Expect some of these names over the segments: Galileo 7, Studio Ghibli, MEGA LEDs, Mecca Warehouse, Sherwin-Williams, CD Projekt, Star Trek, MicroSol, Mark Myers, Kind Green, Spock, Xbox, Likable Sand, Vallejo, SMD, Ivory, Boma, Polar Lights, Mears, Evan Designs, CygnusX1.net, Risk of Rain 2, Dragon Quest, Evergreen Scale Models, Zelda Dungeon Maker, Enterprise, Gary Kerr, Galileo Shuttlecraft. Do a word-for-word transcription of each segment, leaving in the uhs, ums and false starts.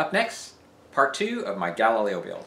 Up next, part two of my Galileo build.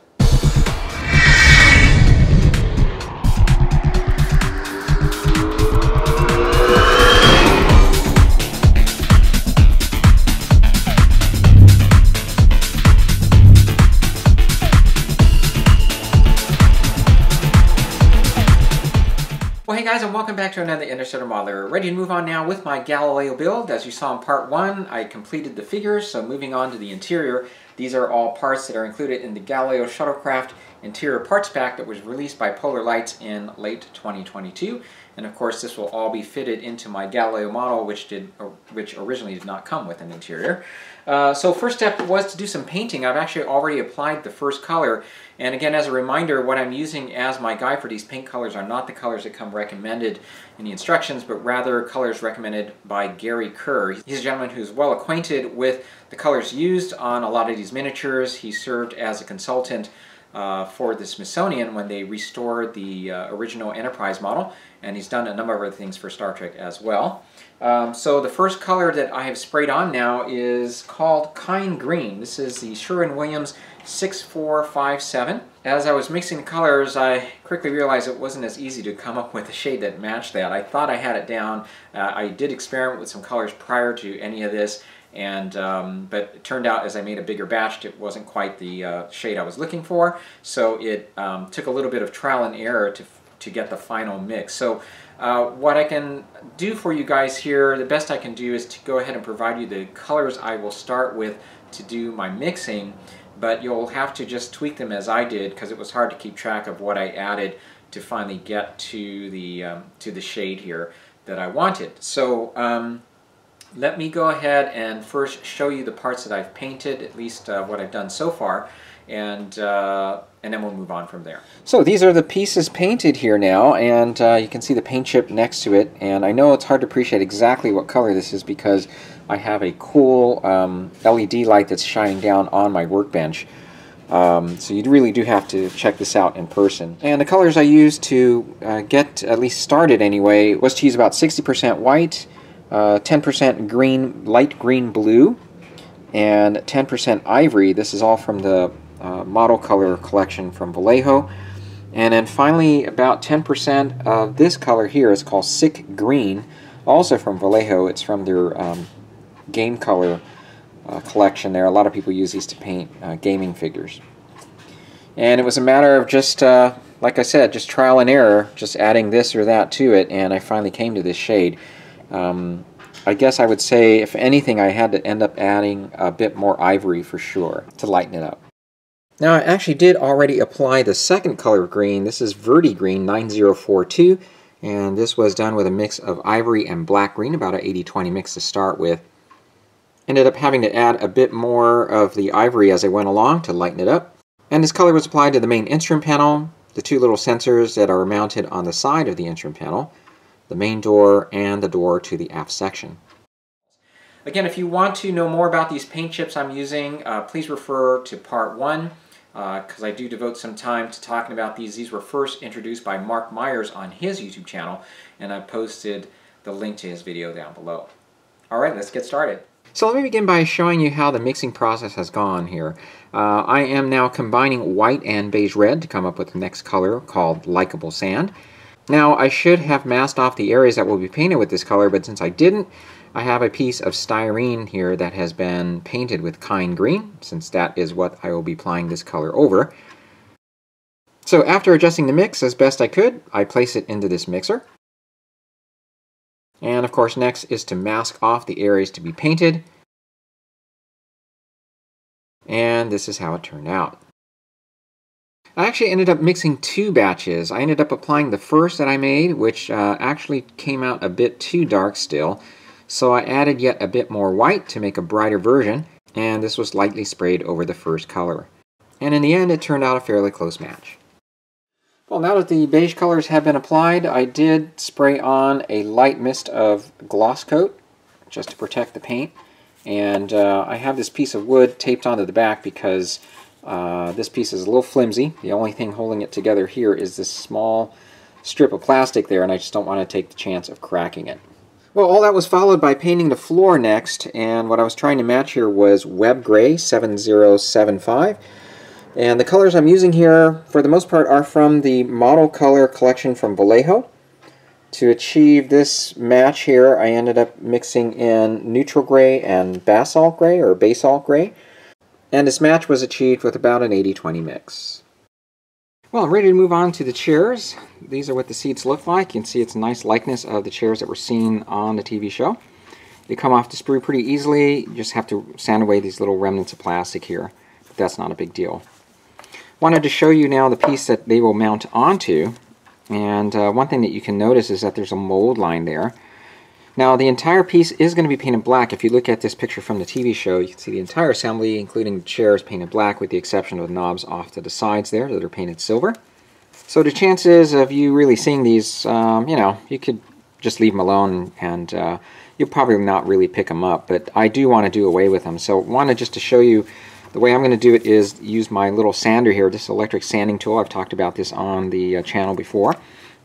Well, hey guys, and welcome back to another Interstellar Modeler. Ready to move on now with my Galileo build. As you saw in part one, I completed the figures, so moving on to the interior. These are all parts that are included in the Galileo Shuttlecraft Interior Parts Pack that was released by Polar Lights in late twenty twenty-two. And of course, this will all be fitted into my Galileo model, which did, which originally did not come with an interior. Uh, so first step was to do some painting. I've actually already applied the first color. And again, as a reminder, what I'm using as my guide for these paint colors are not the colors that come recommended in the instructions, but rather colors recommended by Gary Kerr. He's a gentleman who's well acquainted with the colors used on a lot of these miniatures. He served as a consultant uh, for the Smithsonian when they restored the uh, original Enterprise model, and he's done a number of other things for Star Trek as well. Um, so the first color that I have sprayed on now is called Kind Green. This is the Sherwin-Williams six four five seven. As I was mixing the colors, I quickly realized it wasn't as easy to come up with a shade that matched that. I thought I had it down. Uh, I did experiment with some colors prior to any of this, and um, but it turned out as I made a bigger batch, it wasn't quite the uh, shade I was looking for. So it um, took a little bit of trial and error to to get the final mix. So uh, what I can do for you guys here, the best I can do is to go ahead and provide you the colors I will start with to do my mixing, but you'll have to just tweak them as I did, because it was hard to keep track of what I added to finally get to the um, to the shade here that I wanted. So um, let me go ahead and first show you the parts that I've painted, at least uh, what I've done so far, and uh, and then we'll move on from there. So these are the pieces painted here now, and uh, you can see the paint chip next to it, and I know it's hard to appreciate exactly what color this is because I have a cool um, L E D light that's shining down on my workbench. Um, so you really do have to check this out in person. And the colors I used to uh, get at least started anyway was to use about sixty percent white, ten percent uh, green, light green blue, and ten percent ivory. This is all from the uh, model color collection from Vallejo. And then finally about ten percent of this color here is called Sick Green, also from Vallejo. It's from their um, game color uh, collection there. A lot of people use these to paint uh, gaming figures. And it was a matter of just, uh, like I said, just trial and error, just adding this or that to it, and I finally came to this shade. Um, I guess I would say, if anything, I had to end up adding a bit more ivory for sure to lighten it up. Now I actually did already apply the second color of green. This is Verdigreen nine zero four two, and this was done with a mix of ivory and black green, about an eighty twenty mix to start with. Ended up having to add a bit more of the ivory as I went along to lighten it up. And this color was applied to the main instrument panel, the two little sensors that are mounted on the side of the instrument panel, the main door, and the door to the aft section. Again, if you want to know more about these paint chips I'm using, uh, please refer to part one, because uh, I do devote some time to talking about these. These were first introduced by Mark Myers on his YouTube channel, and I posted the link to his video down below. All right, let's get started. So let me begin by showing you how the mixing process has gone here. Uh, I am now combining white and beige red to come up with the next color called Likable Sand. Now I should have masked off the areas that will be painted with this color, but since I didn't, I have a piece of styrene here that has been painted with Kind Green, since that is what I will be applying this color over. So after adjusting the mix as best I could, I place it into this mixer. And of course next is to mask off the areas to be painted. And this is how it turned out. I actually ended up mixing two batches. I ended up applying the first that I made, which uh, actually came out a bit too dark still. So I added yet a bit more white to make a brighter version, and this was lightly sprayed over the first color. And in the end, it turned out a fairly close match. Well, now that the beige colors have been applied, I did spray on a light mist of gloss coat just to protect the paint. And uh, I have this piece of wood taped onto the back because Uh, this piece is a little flimsy. The only thing holding it together here is this small strip of plastic there, and I just don't want to take the chance of cracking it. Well, all that was followed by painting the floor next, and what I was trying to match here was Web Gray seven zero seven five. And the colors I'm using here, for the most part, are from the Model Color collection from Vallejo. To achieve this match here, I ended up mixing in neutral gray and basalt gray, or basalt gray. And this match was achieved with about an eighty twenty mix. Well, I'm ready to move on to the chairs. These are what the seats look like. You can see it's a nice likeness of the chairs that were seen on the T V show. They come off the sprue pretty easily. You just have to sand away these little remnants of plastic here. But that's not a big deal. Wanted to show you now the piece that they will mount onto. And uh, one thing that you can notice is that there's a mold line there. Now the entire piece is going to be painted black. If you look at this picture from the T V show, you can see the entire assembly, including the chairs, painted black with the exception of the knobs off to the sides there that are painted silver. So the chances of you really seeing these, um, you know, you could just leave them alone and uh, you'll probably not really pick them up. But I do want to do away with them. So wanted just to show you the way I'm going to do it is use my little sander here, this electric sanding tool. I've talked about this on the uh, channel before.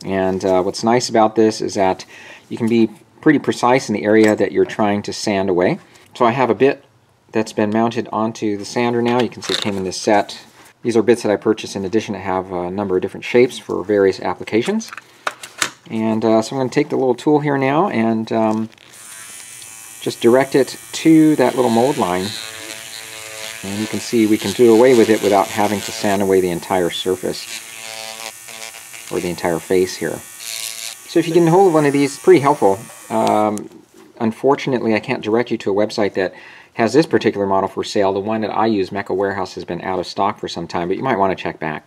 And uh, what's nice about this is that you can be pretty precise in the area that you're trying to sand away. So I have a bit that's been mounted onto the sander now. You can see it came in this set. These are bits that I purchased in addition to have a number of different shapes for various applications. And uh, so I'm going to take the little tool here now and um, just direct it to that little mold line. And you can see we can do away with it without having to sand away the entire surface or the entire face here. So if you get a hold of one of these, pretty helpful. Um, unfortunately, I can't direct you to a website that has this particular model for sale. The one that I use, Mecca Warehouse, has been out of stock for some time, but you might want to check back.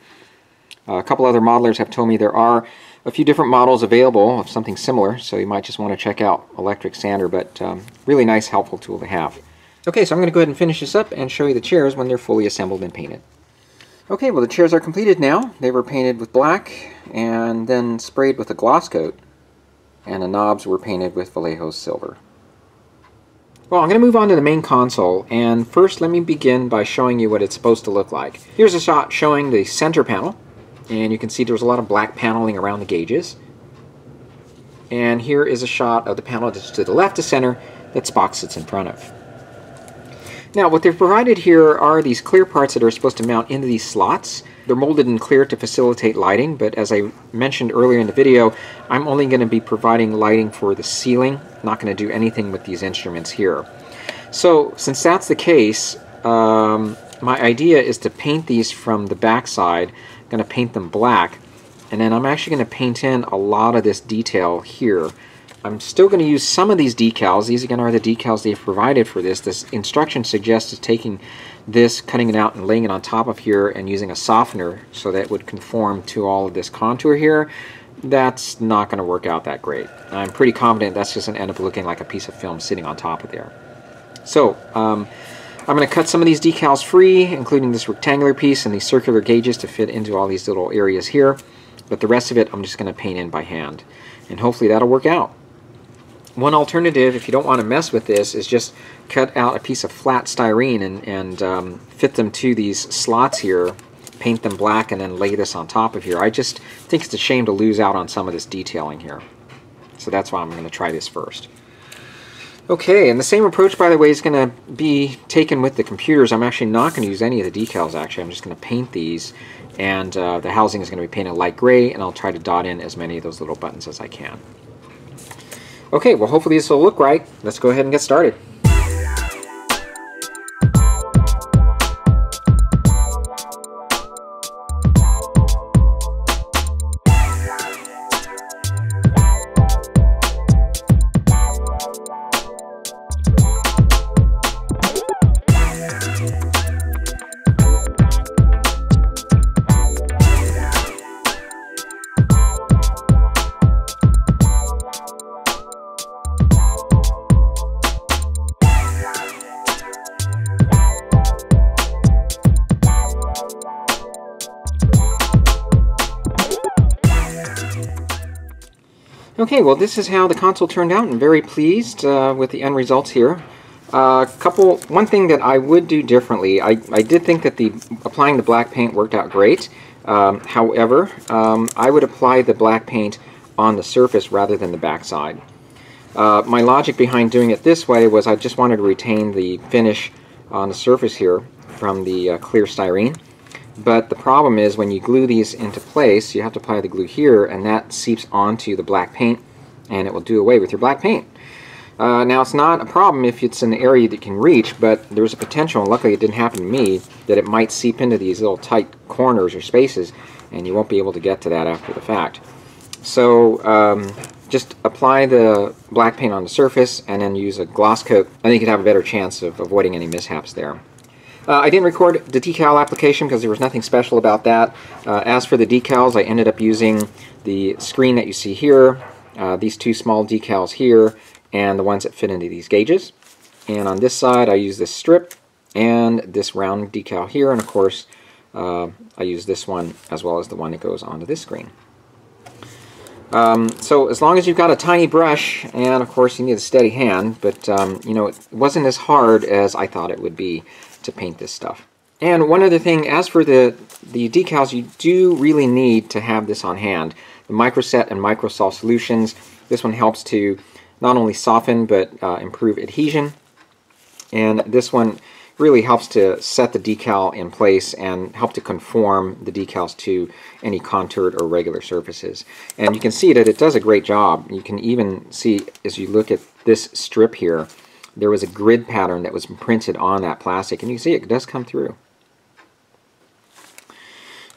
Uh, a couple other modelers have told me there are a few different models available of something similar, so you might just want to check out electric sander, but um, really nice, helpful tool to have. Okay, so I'm going to go ahead and finish this up and show you the chairs when they're fully assembled and painted. Okay, well the chairs are completed now. They were painted with black and then sprayed with a gloss coat, and the knobs were painted with Vallejo silver. Well, I'm going to move on to the main console, and first let me begin by showing you what it's supposed to look like. Here's a shot showing the center panel, and you can see there's a lot of black paneling around the gauges. And here is a shot of the panel that's to the left of center that Spock sits in front of. Now, what they've provided here are these clear parts that are supposed to mount into these slots. They're molded in clear to facilitate lighting, but as I mentioned earlier in the video, I'm only going to be providing lighting for the ceiling, not going to do anything with these instruments here. So, since that's the case, um, my idea is to paint these from the backside. I'm going to paint them black, and then I'm actually going to paint in a lot of this detail here. I'm still going to use some of these decals. These again are the decals they've provided for this. This instruction suggests taking this, cutting it out and laying it on top of here and using a softener so that it would conform to all of this contour here. That's not going to work out that great. I'm pretty confident that's just going to end up looking like a piece of film sitting on top of there. So um, I'm going to cut some of these decals free, including this rectangular piece and these circular gauges to fit into all these little areas here. But the rest of it I'm just going to paint in by hand. And hopefully that'll work out. One alternative, if you don't want to mess with this, is just cut out a piece of flat styrene and, and um, fit them to these slots here, paint them black, and then lay this on top of here. I just think it's a shame to lose out on some of this detailing here. So that's why I'm going to try this first. Okay, and the same approach, by the way, is going to be taken with the computers. I'm actually not going to use any of the decals, actually. I'm just going to paint these, and uh, the housing is going to be painted light gray, and I'll try to dot in as many of those little buttons as I can. Okay, well hopefully this will look right. Let's go ahead and get started. Okay, well this is how the console turned out. I'm very pleased uh, with the end results here. Uh, couple, one thing that I would do differently, I, I did think that the applying the black paint worked out great. Um, however, um, I would apply the black paint on the surface rather than the backside. Uh, my logic behind doing it this way was I just wanted to retain the finish on the surface here from the uh, clear styrene. But the problem is when you glue these into place, you have to apply the glue here, and that seeps onto the black paint, and it will do away with your black paint. Uh, now, it's not a problem if it's an area that can reach, but there's a potential, and luckily it didn't happen to me, that it might seep into these little tight corners or spaces, and you won't be able to get to that after the fact. So um, just apply the black paint on the surface and then use a gloss coat. I think you'd have a better chance of avoiding any mishaps there. Uh, I didn't record the decal application because there was nothing special about that. Uh, as for the decals, I ended up using the screen that you see here, uh, these two small decals here, and the ones that fit into these gauges. And on this side, I use this strip and this round decal here, and of course, uh, I use this one as well as the one that goes onto this screen. Um, so as long as you've got a tiny brush, and of course you need a steady hand, but um, you know, it wasn't as hard as I thought it would be to paint this stuff. And one other thing, as for the, the decals, you do really need to have this on hand. The Microset and MicroSol solutions, this one helps to not only soften but uh, improve adhesion, and this one really helps to set the decal in place and help to conform the decals to any contoured or regular surfaces. And you can see that it does a great job. You can even see as you look at this strip here, there was a grid pattern that was printed on that plastic, and you can see it does come through.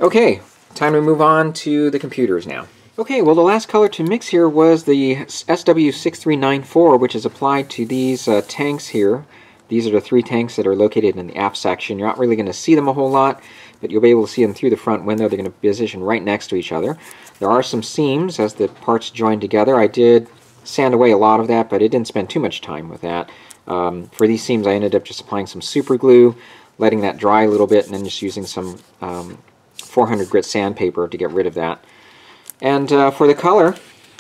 Okay, time to move on to the computers now. Okay, well the last color to mix here was the S W six three nine four, which is applied to these uh, tanks here. These are the three tanks that are located in the aft section. You're not really going to see them a whole lot, but you'll be able to see them through the front window. They're going to position right next to each other. There are some seams as the parts join together. I did sand away a lot of that, but I didn't spend too much time with that. Um, for these seams, I ended up just applying some super glue, letting that dry a little bit, and then just using some um, four hundred grit sandpaper to get rid of that. And uh, for the color,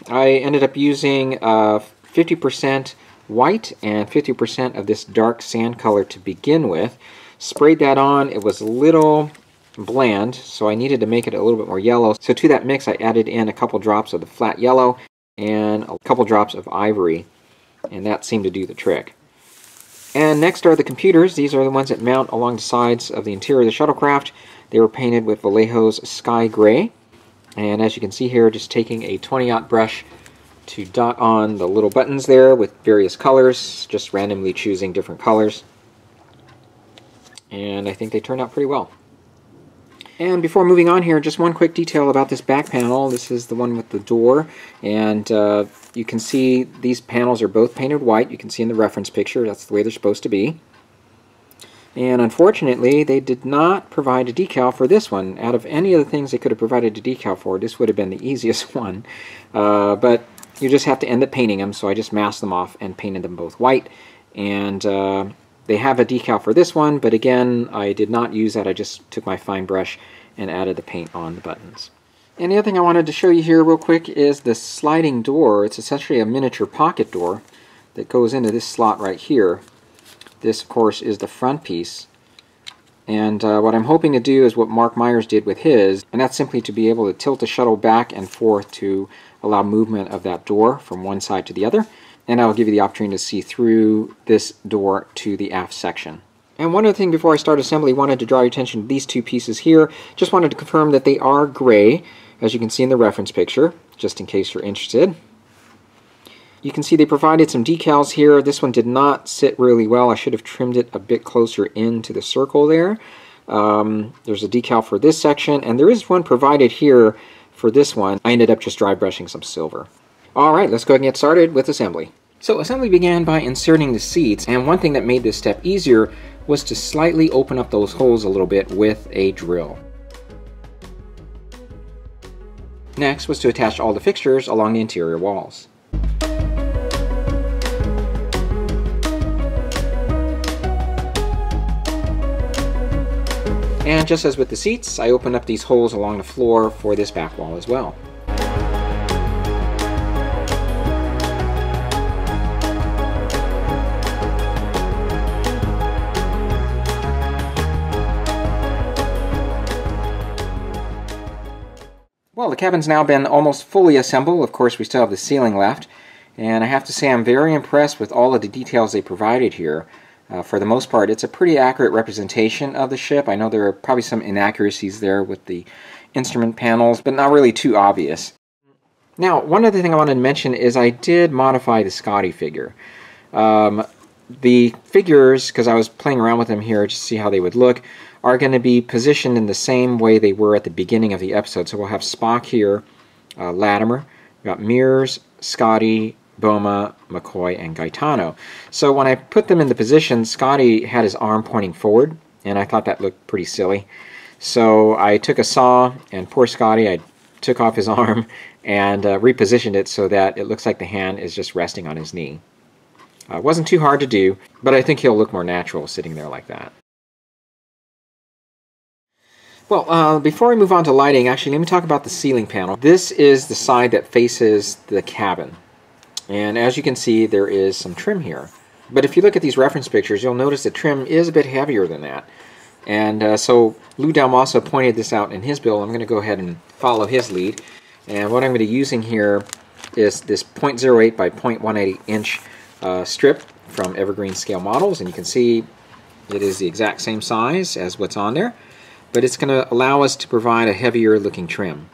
I ended up using uh, fifty percent white and fifty percent of this dark sand color to begin with. Sprayed that on. It was a little bland, so I needed to make it a little bit more yellow. So to that mix, I added in a couple drops of the flat yellow and a couple drops of ivory, and that seemed to do the trick. And next are the computers. These are the ones that mount along the sides of the interior of the shuttlecraft. They were painted with Vallejo's Sky Gray. And as you can see here, just taking a twenty aught brush to dot on the little buttons there with various colors, just randomly choosing different colors. And I think they turned out pretty well. And before moving on here, just one quick detail about this back panel. This is the one with the door, and uh, you can see these panels are both painted white. You can see in the reference picture, that's the way they're supposed to be. And unfortunately, they did not provide a decal for this one. Out of any of the things they could have provided a decal for, this would have been the easiest one. Uh, but you just have to end up painting them, so I just masked them off and painted them both white. And uh, they have a decal for this one, but again, I did not use that. I just took my fine brush and added the paint on the buttons. And the other thing I wanted to show you here real quick is the sliding door. It's essentially a miniature pocket door that goes into this slot right here. This, of course, is the front piece, and uh, what I'm hoping to do is what Mark Myers did with his, and that's simply to be able to tilt the shuttle back and forth to allow movement of that door from one side to the other, and I'll give you the opportunity to see through this door to the aft section. And one other thing before I start assembly, I wanted to draw your attention to these two pieces here. Just wanted to confirm that they are gray, as you can see in the reference picture, just in case you're interested. You can see they provided some decals here. This one did not sit really well. I should have trimmed it a bit closer into the circle there. Um, there's a decal for this section, and there is one provided here for this one. I ended up just dry brushing some silver. All right, let's go ahead and get started with assembly. So assembly began by inserting the seats, and one thing that made this step easier was to slightly open up those holes a little bit with a drill. Next was to attach all the fixtures along the interior walls. And just as with the seats, I opened up these holes along the floor for this back wall as well. Well, the cabin's now been almost fully assembled. Of course, we still have the ceiling left. And I have to say I'm very impressed with all of the details they provided here. Uh, for the most part, it's a pretty accurate representation of the ship. I know there are probably some inaccuracies there with the instrument panels, but not really too obvious. Now, one other thing I wanted to mention is I did modify the Scotty figure. Um, the figures, because I was playing around with them here to see how they would look, are going to be positioned in the same way they were at the beginning of the episode. So we'll have Spock here, uh, Latimer, we've got Mears, Scotty, Boma, McCoy, and Gaetano. So when I put them in the position, Scotty had his arm pointing forward, and I thought that looked pretty silly. So I took a saw, and poor Scotty, I took off his arm and uh, repositioned it so that it looks like the hand is just resting on his knee. Uh, wasn't too hard to do, but I think he'll look more natural sitting there like that. Well, uh, before I move on to lighting, actually let me talk about the ceiling panel. This is the side that faces the cabin. And as you can see, there is some trim here. But if you look at these reference pictures, you'll notice the trim is a bit heavier than that. And uh, so Lou Dalmaso pointed this out in his build. I'm going to go ahead and follow his lead. And what I'm going to be using here is this zero point zero eight by zero point one eight inch uh, strip from Evergreen Scale Models. And you can see it is the exact same size as what's on there. But it's going to allow us to provide a heavier looking trim.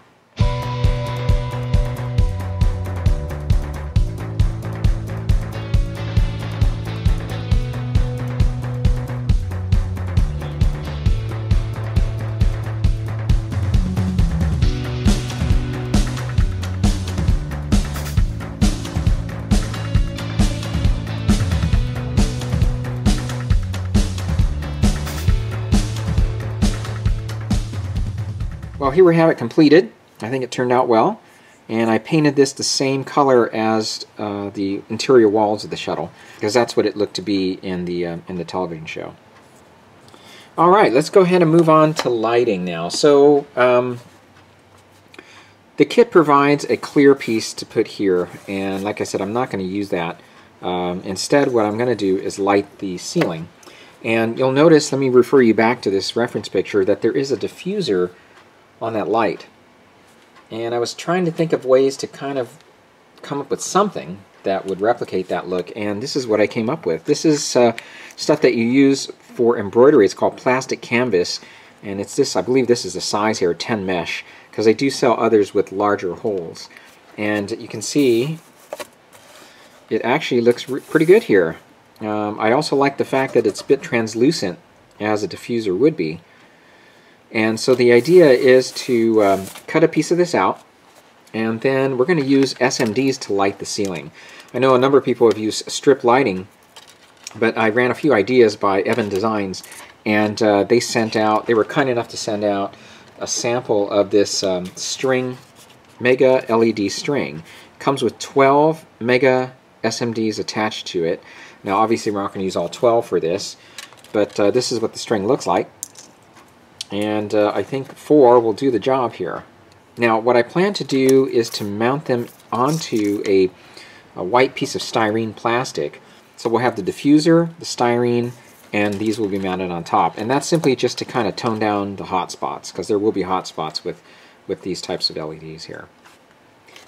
Well, here we have it completed. I think it turned out well, and I painted this the same color as uh, the interior walls of the shuttle, because that's what it looked to be in the um, in the television show. All right, let's go ahead and move on to lighting now. So um, the kit provides a clear piece to put here, and like I said, I'm not going to use that. Um, instead, what I'm going to do is light the ceiling, and you'll notice. Let me refer you back to this reference picture that there is a diffuser on that light. And I was trying to think of ways to kind of come up with something that would replicate that look, and this is what I came up with. This is uh, stuff that you use for embroidery. It's called plastic canvas, and it's this, I believe this is the size here, ten mesh, because they do sell others with larger holes. And you can see it actually looks pretty good here. Um, I also like the fact that it's a bit translucent, as a diffuser would be. And so the idea is to um, cut a piece of this out, and then we're going to use S M Ds to light the ceiling. I know a number of people have used strip lighting, but I ran a few ideas by Evan Designs, and uh, they sent out, they were kind enough to send out a sample of this um, string, mega L E D string. It comes with twelve mega S M Ds attached to it. Now obviously we're not going to use all twelve for this, but uh, this is what the string looks like. And uh, I think four will do the job here. Now what I plan to do is to mount them onto a, a white piece of styrene plastic. So we'll have the diffuser, the styrene, and these will be mounted on top. And that's simply just to kind of tone down the hot spots, because there will be hot spots with, with these types of L E Ds here.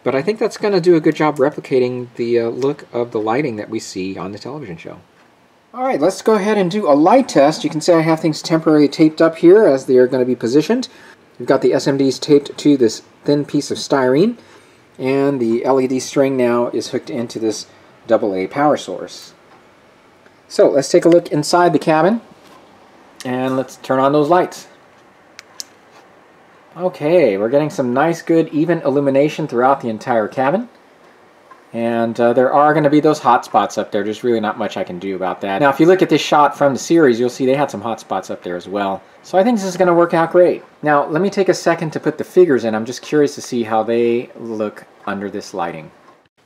But I think that's going to do a good job replicating the uh, look of the lighting that we see on the television show. Alright, let's go ahead and do a light test. You can see I have things temporarily taped up here as they are going to be positioned. We've got the S M Ds taped to this thin piece of styrene, and the L E D string now is hooked into this double A power source. So let's take a look inside the cabin, and let's turn on those lights. Okay, we're getting some nice, good, even illumination throughout the entire cabin. And uh, there are going to be those hot spots up there. There's really not much I can do about that. Now if you look at this shot from the series, you'll see they had some hot spots up there as well. So I think this is going to work out great. Now let me take a second to put the figures in. I'm just curious to see how they look under this lighting.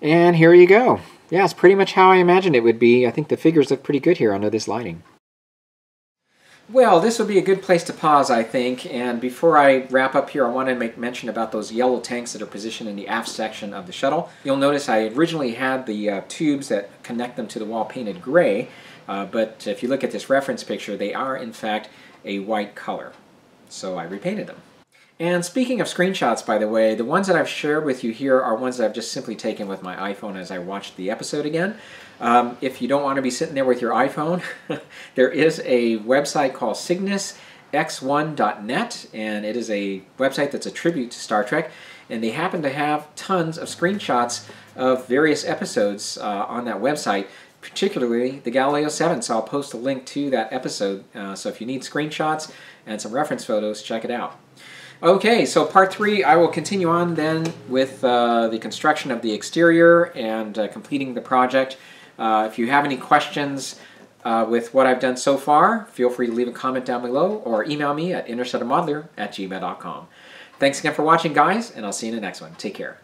And here you go. Yeah, it's pretty much how I imagined it would be. I think the figures look pretty good here under this lighting. Well, this would be a good place to pause, I think, and before I wrap up here, I want to make mention about those yellow tanks that are positioned in the aft section of the shuttle. You'll notice I originally had the uh, tubes that connect them to the wall painted gray, uh, but if you look at this reference picture, they are in fact a white color, so I repainted them. And speaking of screenshots, by the way, the ones that I've shared with you here are ones that I've just simply taken with my iPhone as I watched the episode again. Um, if you don't want to be sitting there with your iPhone, there is a website called Cygnus X one dot net, and it is a website that's a tribute to Star Trek, and they happen to have tons of screenshots of various episodes uh, on that website, particularly the Galileo seven, so I'll post a link to that episode, uh, so if you need screenshots and some reference photos, check it out. Okay, so part three, I will continue on then with uh, the construction of the exterior and uh, completing the project. Uh, if you have any questions uh, with what I've done so far, feel free to leave a comment down below or email me at interstellarmodeler at gmail dot com. Thanks again for watching, guys, and I'll see you in the next one. Take care.